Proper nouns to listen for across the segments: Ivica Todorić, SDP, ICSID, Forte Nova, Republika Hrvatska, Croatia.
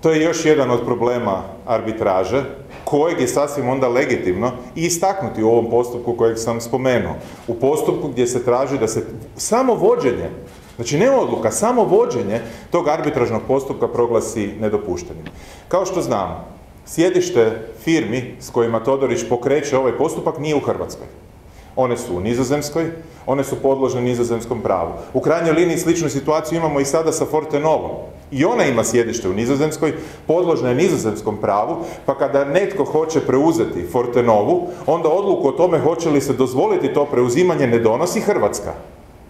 To je još jedan od problema arbitraže, kojeg je sasvim onda legitimno i istaknuti u ovom postupku kojeg sam spomenuo. U postupku gdje se traži da se samo vođenje, znači ne odluka, samo vođenje tog arbitražnog postupka proglasi nedopuštenim. Kao što znamo, sjedište firmi s kojima Todorić pokreće ovaj postupak nije u Hrvatskoj. One su u Nizozemskoj, one su podložne nizozemskom pravu. U krajnjoj liniji sličnu situaciju imamo i sada sa Forte Novom. I ona ima sjedište u Nizozemskoj, podložna je nizozemskom pravu, pa kada netko hoće preuzeti Forte Novu, onda odluku o tome hoće li se dozvoliti to preuzimanje ne donosi Hrvatska,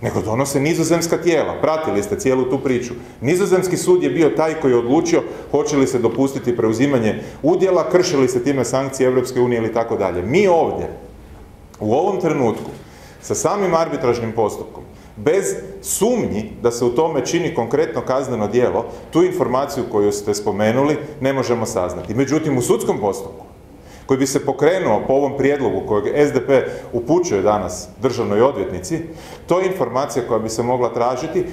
nego donose nizozemska tijela. Pratili ste cijelu tu priču. Nizozemski sud je bio taj koji je odlučio hoće li se dopustiti preuzimanje udjela, kršili se time sankcije Europske unije ili tako dalje. Mi ovdje, u ovom trenutku, sa samim arbitražnim postupkom, bez sumnji da se u tome čini konkretno kazneno djelo, tu informaciju koju ste spomenuli ne možemo saznati. Međutim, u sudskom postupku, koji bi se pokrenuo po ovom prijedlogu kojeg SDP upućuje danas državnoj odvjetnici, to je informacija koja bi se mogla tražiti,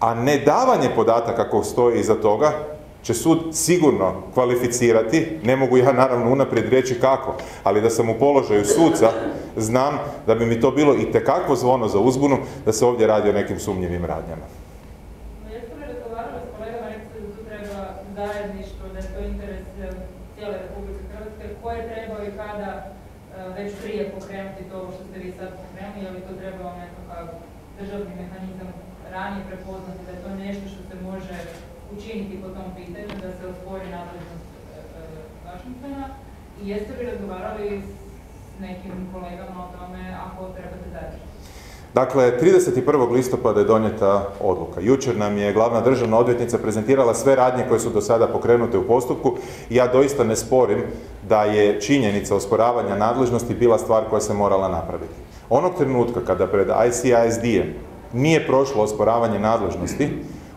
a ne davanje podataka koji stoji iza toga, će sud sigurno kvalificirati, ne mogu ja naravno unaprijed reći kako, ali da sam u položaju suca, znam da bi mi to bilo itekako zvono za uzbunu da se ovdje radi o nekim sumnjivim radnjama. No, jeste li razgovarali s kolegama, rekli da tu treba zajedništvo, da je to interes cijele Republike Hrvatske, koje treba i kada već prije pokrenuti to što ste vi sad pokrenuli, ali to treba vam nekakav državni mehanizam ranije prepoznati, da je to nešto što se može učiniti po tom pitanju, da se otvori nadležnost Washingtona, i jeste li razgovarali s nekim kolegama o tome ako trebate dalje? Dakle, 31. listopada je donijeta odluka. Jučer nam je glavna državna odvjetnica prezentirala sve radnje koje su do sada pokrenute u postupku i ja doista ne sporim da je činjenica osporavanja nadležnosti bila stvar koja se morala napraviti. Onog trenutka kada pred ICSID-em nije prošlo osporavanje nadležnosti,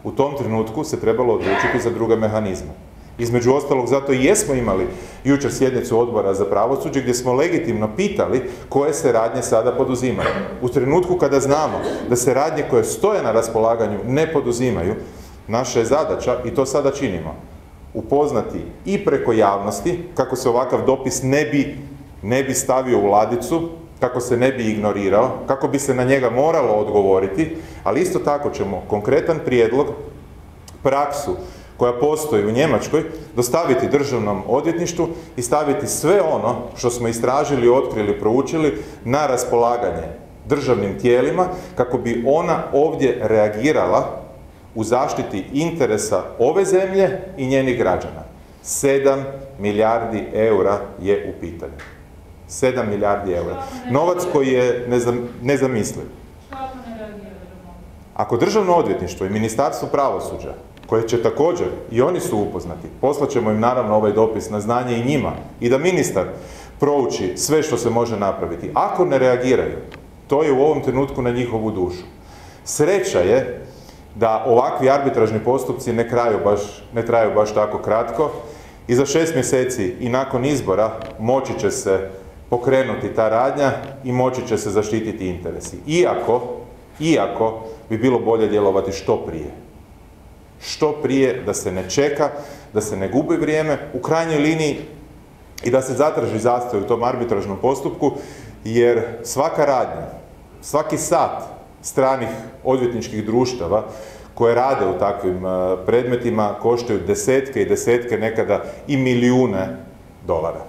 u tom trenutku se trebalo odlučiti za druge mehanizme. Između ostalog, zato i jesmo imali jučer sjednicu odbora za pravosuđe gdje smo legitimno pitali koje se radnje sada poduzimaju. U trenutku kada znamo da se radnje koje stoje na raspolaganju ne poduzimaju, naša je zadaća, i to sada činimo, upoznati i preko javnosti kako se ovakav dopis ne bi stavio u ladicu, kako se ne bi ignorirao, kako bi se na njega moralo odgovoriti, ali isto tako ćemo konkretan prijedlog, praksu koja postoji u Njemačkoj, dostaviti državnom odvjetništvu i staviti sve ono što smo istražili, otkrili, proučili na raspolaganje državnim tijelima kako bi ona ovdje reagirala u zaštiti interesa ove zemlje i njenih građana. 7 milijardi eura je u pitanju. 7 milijardi eura. Novac koji je nezamisliv. Ako državno odvjetništvo i Ministarstvo pravosuđa, koje će također, i oni su upoznati, poslat ćemo im naravno ovaj dopis na znanje i njima, i da ministar prouči sve što se može napraviti. Ako ne reagiraju, to je u ovom trenutku na njihovu dušu. Sreća je da ovakvi arbitražni postupci ne traju baš tako kratko, i za 6 mjeseci i nakon izbora moći će se pokrenuti ta radnja i moći će se zaštititi interesi. Iako bi bilo bolje djelovati što prije. Što prije, da se ne čeka, da se ne gubi vrijeme, u krajnjoj liniji i da se zatraži zastoj u tom arbitražnom postupku, jer svaka radnja, svaki sat stranih odvjetničkih društava koje rade u takvim predmetima koštaju desetke i desetke, nekada i milijune dolara.